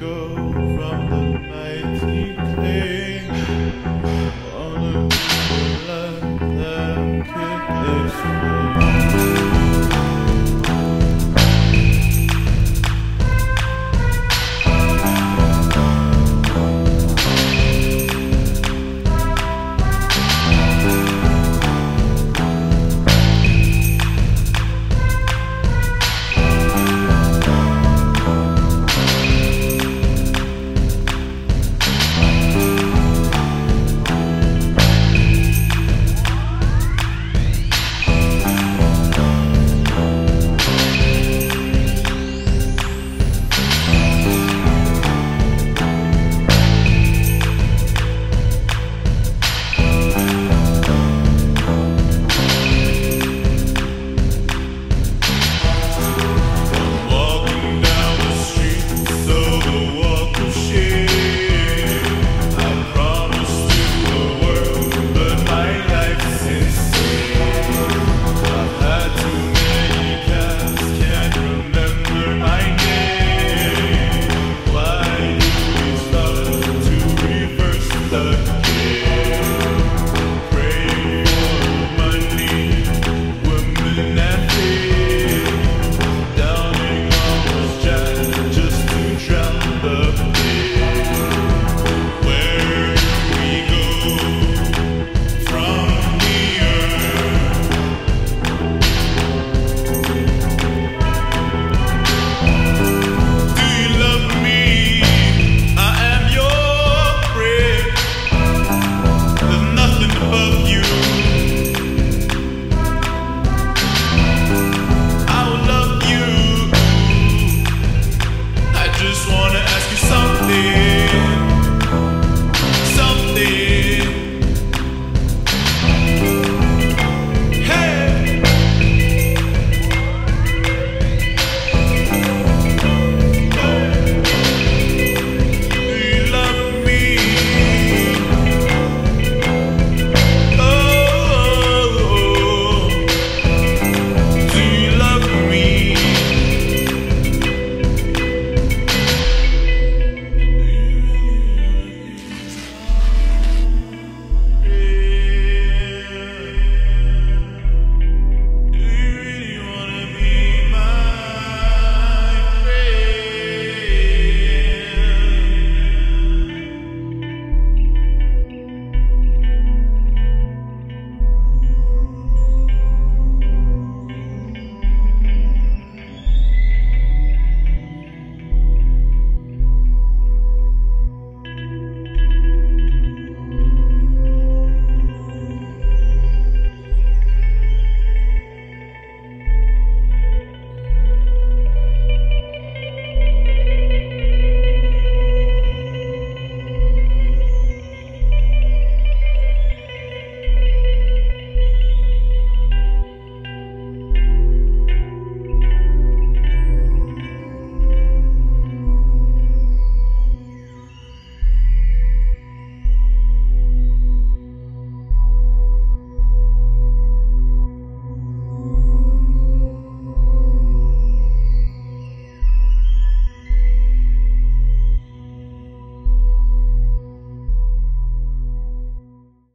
go.